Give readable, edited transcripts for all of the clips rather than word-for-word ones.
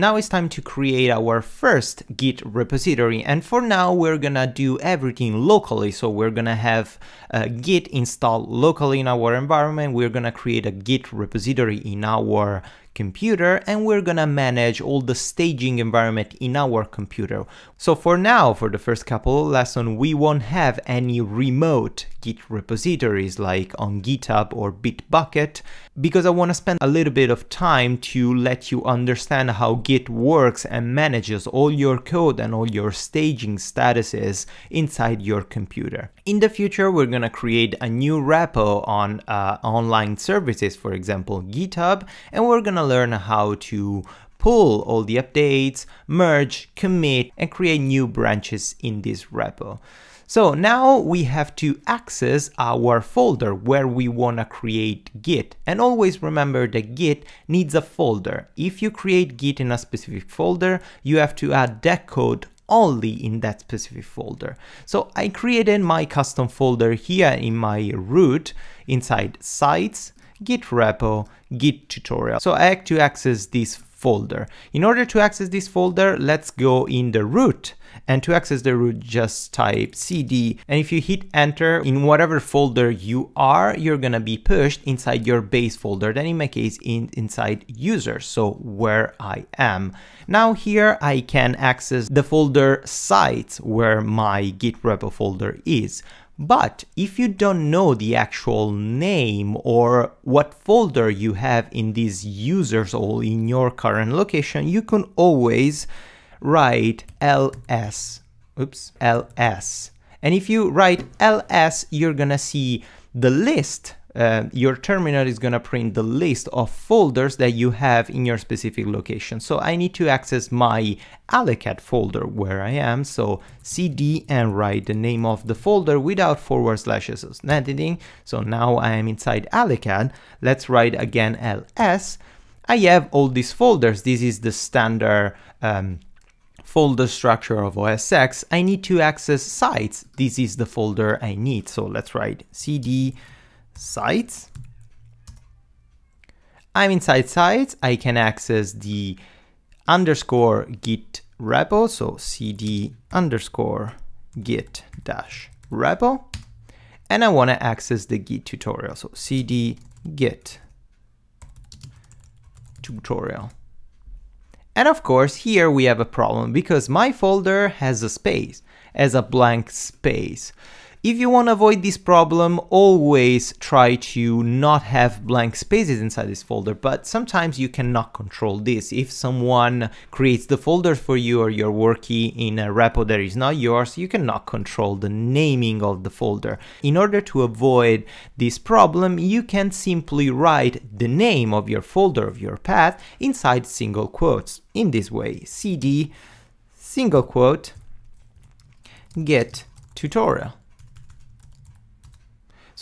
Now it's time to create our first Git repository, and for now we're gonna do everything locally. So we're gonna have Git installed locally in our environment, we're gonna create a Git repository in our computer, and we're gonna manage all the staging environment in our computer. So for now, for the first couple of lessons, we won't have any remote Git repositories like on GitHub or Bitbucket, because I want to spend a little bit of time to let you understand how Git works and manages all your code and all your staging statuses inside your computer. In the future, we're gonna create a new repo on online services, for example, GitHub, and we're gonna learn how to pull all the updates, merge, commit, and create new branches in this repo. So now we have to access our folder where we want to create Git. And always remember that Git needs a folder. If you create Git in a specific folder, you have to add that code only in that specific folder. So I created my custom folder here in my root inside sites, Git repo, Git tutorial. So I have to access this folder. In order to access this folder, let's go in the root. And to access the root, just type cd, and if you hit enter in whatever folder you are, you're gonna be pushed inside your base folder, then in my case inside user, so where I am. Now here I can access the folder sites where my Git repo folder is. But if you don't know the actual name or what folder you have in these users or in your current location, you can always write ls, and if you write ls, you're gonna see the list. Your terminal is gonna print the list of folders that you have in your specific location. So I need to access my Alecaddd folder where I am, so cd and write the name of the folder without / and editing. So now I am inside Alecaddd. Let's write again ls. I have all these folders. This is the standard folder structure of OSX. I need to access sites. This is the folder I need. So let's write cd sites. I'm inside sites. I can access the _ git repo. So cd _ git repo. And I want to access the Git tutorial. So cd git tutorial. And of course, here we have a problem because my folder has a space, has a blank space. If you want to avoid this problem, always try to not have blank spaces inside this folder, but sometimes you cannot control this. If someone creates the folder for you or you're working in a repo that is not yours, you cannot control the naming of the folder. In order to avoid this problem, you can simply write the name of your folder, of your path, inside single quotes. In this way, cd : git tutorial.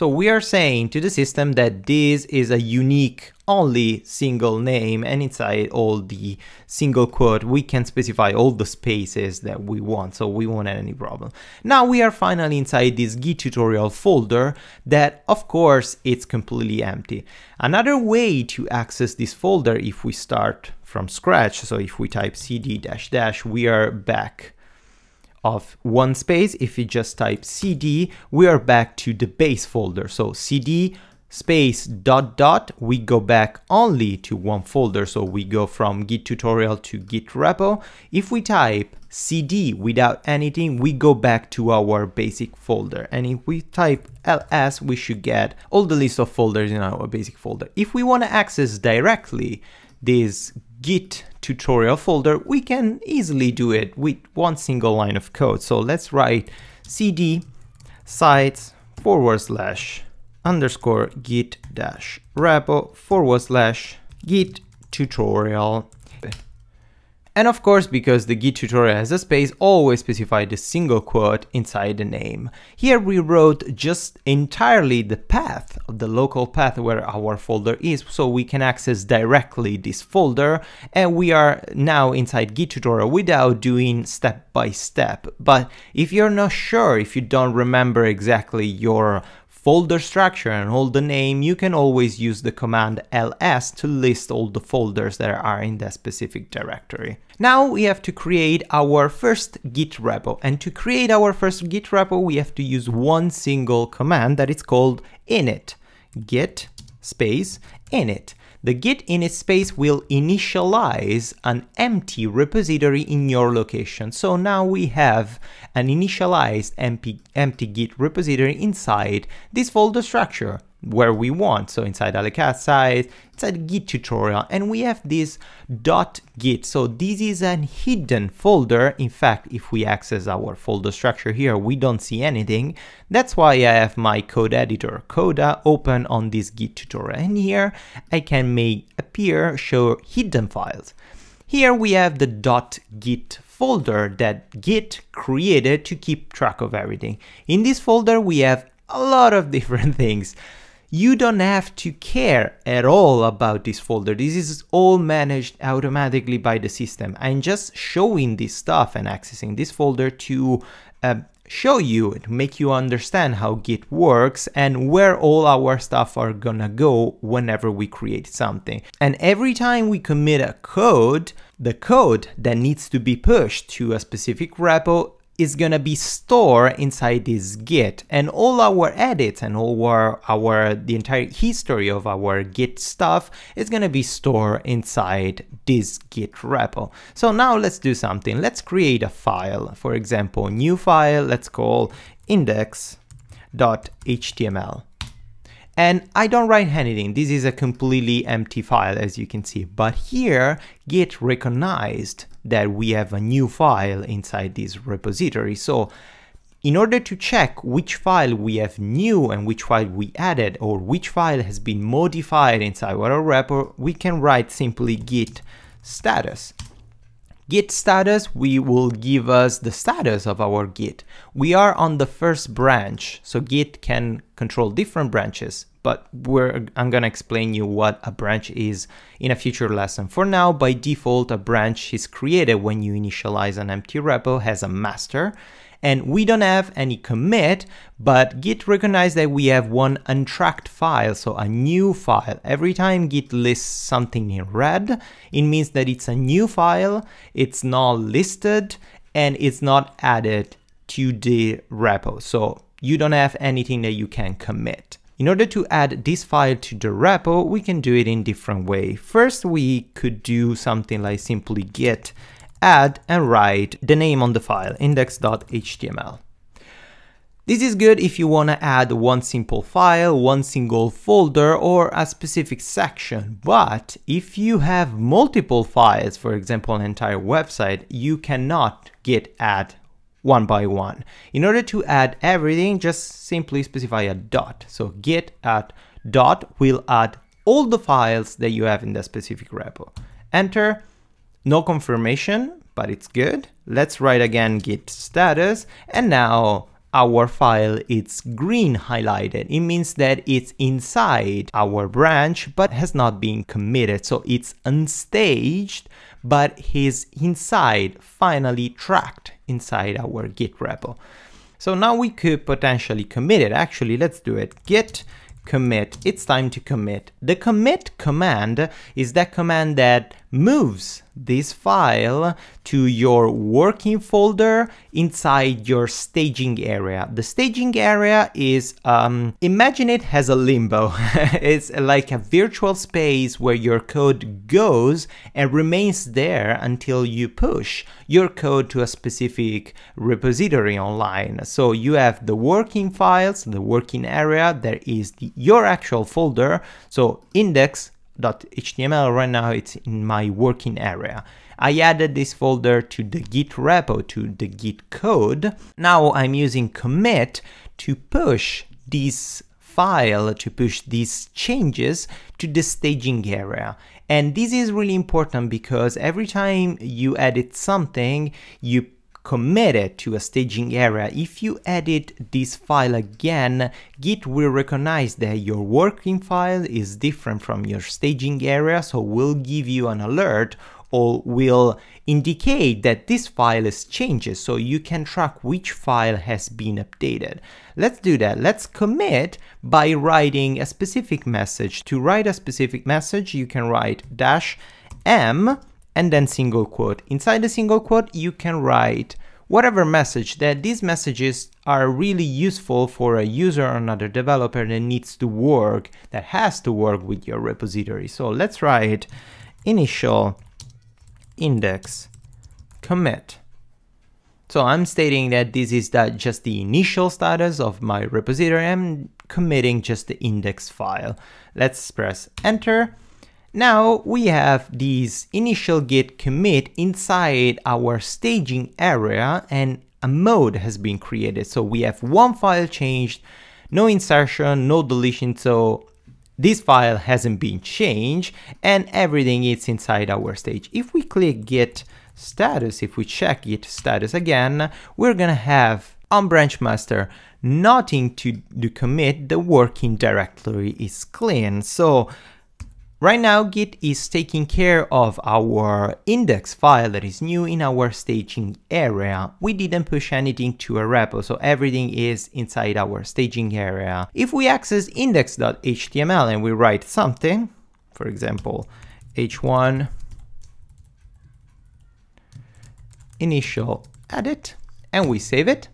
So we are saying to the system that this is a unique, only single name, and inside all the single quote, we can specify all the spaces that we want, so we won't have any problem. Now we are finally inside this Git tutorial folder that, of course, it's completely empty. Another way to access this folder, if we start from scratch, so if we type cd --, we are back of one space. If you just type cd, we are back to the base folder. So cd .., we go back only to one folder. So we go from Git tutorial to Git repo. If we type cd without anything, we go back to our basic folder. And if we type ls, we should get all the list of folders in our basic folder. If we want to access directly this Git tutorial folder, we can easily do it with one single line of code. So let's write cd sites / git repo / git tutorial. And of course, because the Git tutorial has a space, always specify the single quote inside the name. Here we wrote just entirely the path, the local path where our folder is, so we can access directly this folder. And we are now inside Git tutorial without doing step by step. But if you're not sure, if you don't remember exactly your folder structure and all the name, you can always use the command ls to list all the folders that are in that specific directory. Now we have to create our first Git repo, and to create our first Git repo we have to use one single command that is called init, git space init. The git init space will initialize an empty repository in your location. So now we have an initialized empty git repository inside this folder structure where we want. So inside Alecaddd site, inside Git tutorial, and we have this .git. So this is a hidden folder. In fact, if we access our folder structure here, we don't see anything. That's why I have my code editor, Coda, open on this Git tutorial. And here I can make appear, show hidden files. Here we have the .git folder that Git created to keep track of everything. In this folder, we have a lot of different things. You don't have to care at all about this folder. This is all managed automatically by the system. I'm just showing this stuff and accessing this folder to show you, to make you understand how Git works and where all our stuff are gonna go whenever we create something. And every time we commit a code, the code that needs to be pushed to a specific repo is gonna be stored inside this Git, and all our edits and all the entire history of our Git stuff is gonna be stored inside this Git repo. So now let's do something. Let's create a file, for example, new file, let's call index.html. And I don't write anything. This is a completely empty file, as you can see. But here, Git recognized that we have a new file inside this repository. So in order to check which file we have new and which file we added or which file has been modified inside our repo, we can write simply git status. Git status will give us the status of our Git. We are on the first branch, so Git can control different branches, but I'm gonna explain you what a branch is in a future lesson. For now, by default, a branch is created when you initialize an empty repo, has a master, and we don't have any commit, but Git recognizes that we have one untracked file, so a new file. Every time Git lists something in red, it means that it's a new file, it's not listed, and it's not added to the repo, so you don't have anything that you can commit. In order to add this file to the repo, we can do it in different way. First, we could do something like simply git add and write the name on the file, index.html. This is good if you want to add one simple file, one single folder, or a specific section. But if you have multiple files, for example, an entire website, you cannot git add one by one. In order to add everything, just simply specify a dot. So git add dot will add all the files that you have in that specific repo. Enter. No confirmation, but it's good. Let's write again git status, and now our file is green highlighted. It means that it's inside our branch but has not been committed. So it's unstaged, but is inside, finally tracked inside our Git repo. So now we could potentially commit it. Actually, let's do it. Git commit. It's time to commit. The commit command is that command that moves this file to your working folder inside your staging area. The staging area is, imagine it as a limbo. It's like a virtual space where your code goes and remains there until you push your code to a specific repository online. So you have the working files, the working area, there is your actual folder, so index.html right now it's in my working area. I added this folder to the Git repo, to the Git code. Now I'm using commit to push this file, to push these changes to the staging area. And this is really important because every time you edit something, you commit it to a staging area. If you edit this file again, Git will recognize that your working file is different from your staging area, so will give you an alert or will indicate that this file is changes, so you can track which file has been updated. Let's do that. Let's commit by writing a specific message. To write a specific message, you can write -m and then single quote. Inside the single quote, you can write whatever message that these messages are really useful for a user or another developer that needs to work, that has to work with your repository. So let's write initial index commit. So I'm stating that this is just the initial status of my repository. I'm committing just the index file. Let's press enter. Now we have this initial git commit inside our staging area, and a mode has been created. So we have one file changed, no insertion, no deletion. So this file hasn't been changed and everything is inside our stage. If we click git status, if we check git status again, we're gonna have on branch master nothing to do commit. The working directory is clean. So right now, Git is taking care of our index file that is new in our staging area. We didn't push anything to a repo, so everything is inside our staging area. If we access index.html and we write something, for example, h1 initial edit, and we save it.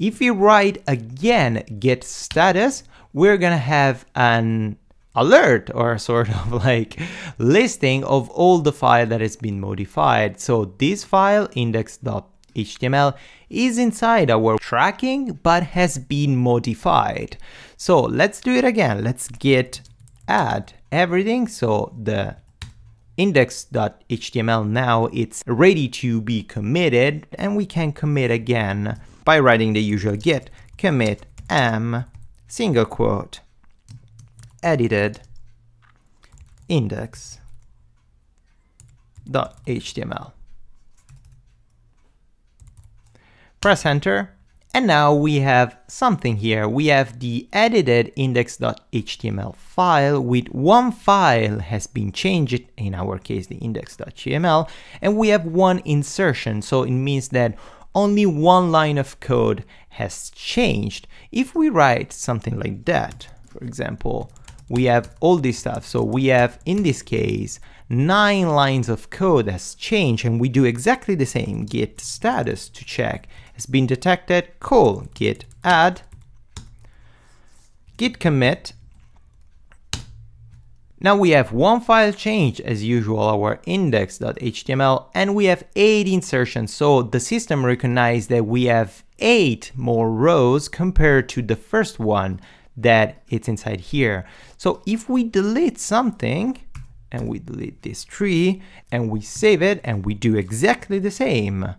If we write again git status, we're gonna have an alert or sort of like listing of all the file that has been modified. So this file index.html is inside our tracking but has been modified. So let's do it again. Let's git add everything. So the index.html now it's ready to be committed, and we can commit again by writing the usual git commit m single quote edited index.html. Press enter, and now we have something here. We have the edited index.html file with one file has been changed, in our case the index.html, and we have one insertion, so it means that only one line of code has changed. If we write something like that, for example, we have all this stuff. So we have, in this case, 9 lines of code has changed, and we do exactly the same. Git status to check has been detected. Cool. Git add. Git commit. Now we have one file change as usual, our index.html, and we have 8 insertions. So the system recognized that we have 8 more rows compared to the first one that it's inside here. So if we delete something, and we delete this tree, and we save it, and we do exactly the same.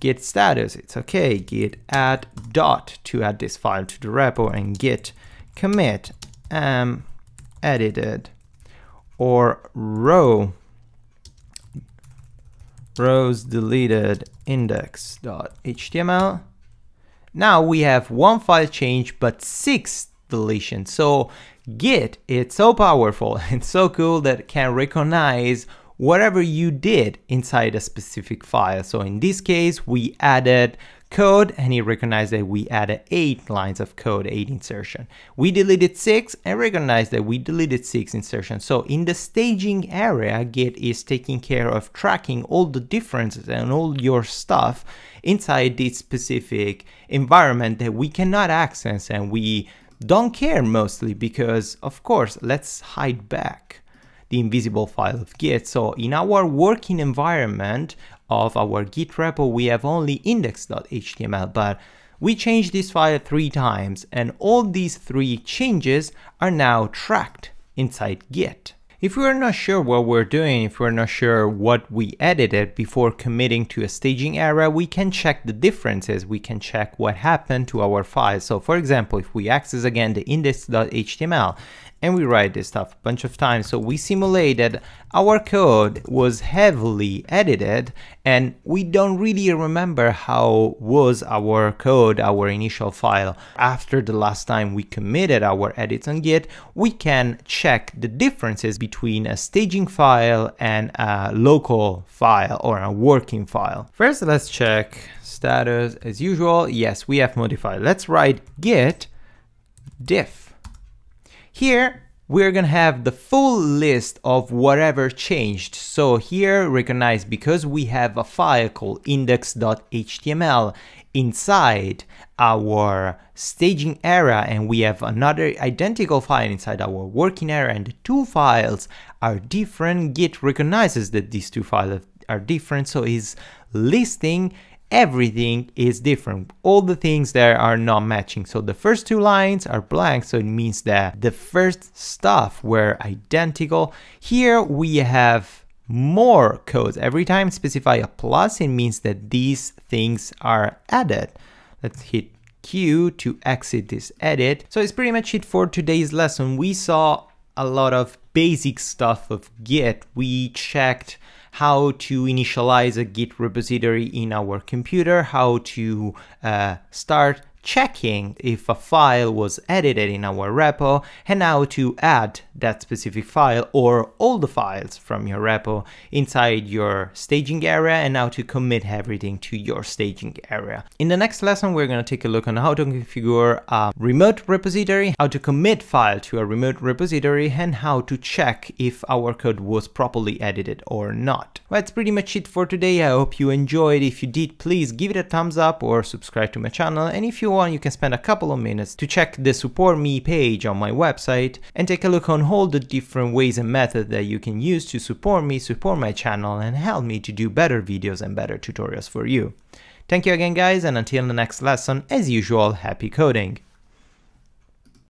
Git status, it's okay. Git add dot to add this file to the repo, and git commit edited or rows deleted index.html. Now we have one file change, but 6 deletions. So Git, it's so powerful and so cool that it can recognize whatever you did inside a specific file. So in this case, we added code, and it recognized that we added 8 lines of code, 8 insertion. We deleted 6 and recognized that we deleted 6 insertions. So in the staging area, Git is taking care of tracking all the differences and all your stuff inside this specific environment that we cannot access, and we don't care mostly because, of course, let's hide back the invisible file of Git. So in our working environment of our Git repo, we have only index.html, but we changed this file 3 times, and all these 3 changes are now tracked inside Git. If we're not sure what we're doing, if we're not sure what we edited before committing to a staging area, we can check the differences, we can check what happened to our file. So for example, if we access again the index.html and we write this stuff a bunch of times. So we simulated our code was heavily edited and we don't really remember how was our code, our initial file. After the last time we committed our edits on Git, we can check the differences between a staging file and a local file or a working file. First, let's check status as usual. Yes, we have modified. Let's write git diff. Here, we're gonna have the full list of whatever changed. So here, recognize, because we have a file called index.html inside our staging area, and we have another identical file inside our working area, and the two files are different. Git recognizes that these two files are different, so is listing everything is different. All the things there are not matching. So the first two lines are blank, so it means that the first stuff were identical. Here we have more codes. Every time specify a plus, it means that these things are added. Let's hit Q to exit this edit. So it's pretty much it for today's lesson. We saw a lot of basic stuff of Git. We checked how to initialize a Git repository in our computer, how to start checking if a file was edited in our repo, and how to add that specific file or all the files from your repo inside your staging area, and how to commit everything to your staging area. In the next lesson, we're going to take a look on how to configure a remote repository, how to commit file to a remote repository, and how to check if our code was properly edited or not. Well, that's pretty much it for today. I hope you enjoyed. If you did, please give it a thumbs up or subscribe to my channel. And if you want, you can spend a couple of minutes to check the support me page on my website and take a look on all the different ways and methods that you can use to support me, support my channel, and help me to do better videos and better tutorials for you. Thank you again, guys, and until the next lesson, as usual, happy coding!